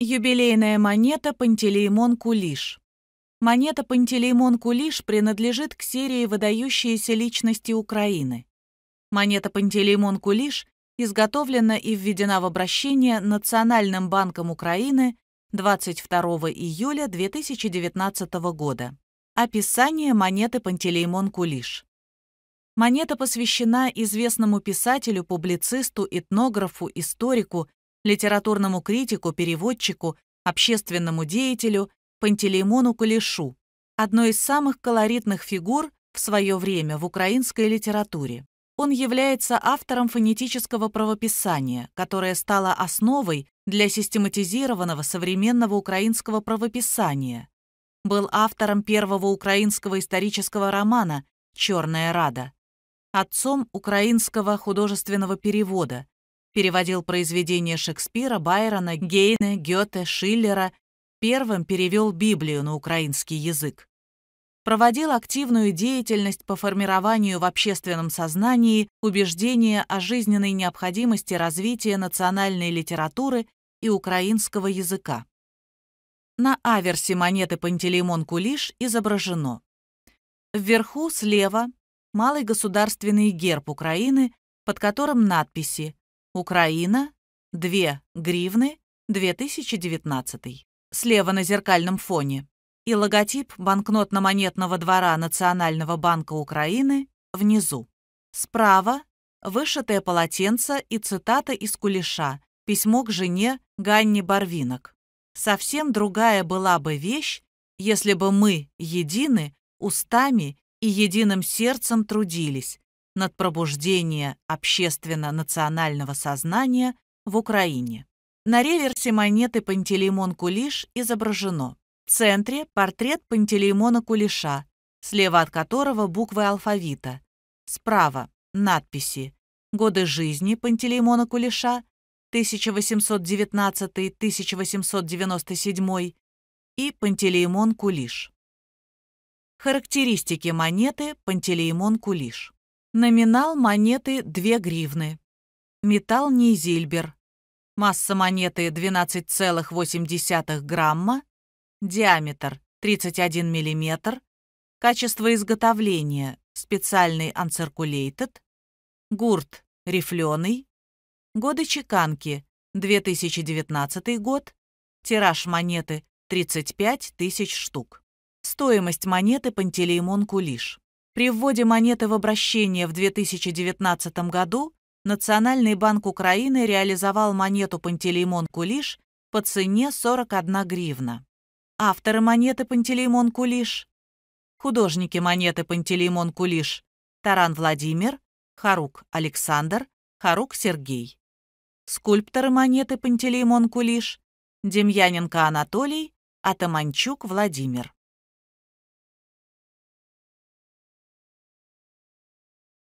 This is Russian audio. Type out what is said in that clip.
Юбилейная монета Пантелеймон Кулиш. Монета Пантелеймон Кулиш принадлежит к серии «Выдающиеся личности Украины». Монета Пантелеймон Кулиш изготовлена и введена в обращение Национальным банком Украины 22 июля 2019 года. Описание монеты Пантелеймон Кулиш. Монета посвящена известному писателю, публицисту, этнографу, историку, литературному критику, переводчику, общественному деятелю Пантелеймону Кулишу, одной из самых колоритных фигур в свое время в украинской литературе. Он является автором фонетического правописания, которое стало основой для систематизированного современного украинского правописания. Был автором первого украинского исторического романа «Черная рада», отцом украинского художественного перевода, переводил произведения Шекспира, Байрона, Гейне, Гёте, Шиллера, первым перевел Библию на украинский язык. Проводил активную деятельность по формированию в общественном сознании убеждения о жизненной необходимости развития национальной литературы и украинского языка. На аверсе монеты Пантелеймон Кулиш изображено: вверху слева малый государственный герб Украины, под которым надписи «Украина», 2 гривны, 2019. Слева на зеркальном фоне и логотип Банкнотно-монетного двора Национального банка Украины внизу. Справа вышитое полотенце и цитата из Кулиша, письмо к жене Ганни Барвинок. «Совсем другая была бы вещь, если бы мы едины устами и единым сердцем трудились над пробуждением общественно-национального сознания в Украине». На реверсе монеты Пантелеймон Кулиш изображено: в центре портрет Пантелеймона Кулиша, слева от которого буквы алфавита, справа надписи «Годы жизни Пантелеймона Кулиша 1819-1897» и «Пантелеймон Кулиш». Характеристики монеты Пантелеймон Кулиш. Номинал монеты 2 гривны. Металл нейзильбер. Масса монеты 12,8 грамма. Диаметр 31 мм. Качество изготовления специальный uncirculated. Гурт рифленый. Годы чеканки 2019 год. Тираж монеты 35 тысяч штук. Стоимость монеты Пантелеймон Кулиш. При вводе монеты в обращение в 2019 году Национальный банк Украины реализовал монету Пантелеймон Кулиш по цене 41 гривна. Авторы монеты Пантелеймон Кулиш. Художники монеты Пантелеймон Кулиш: Таран Владимир, Харук Александр, Харук Сергей. Скульпторы монеты Пантелеймон Кулиш: Демьяненко Анатолий, Атаманчук Владимир.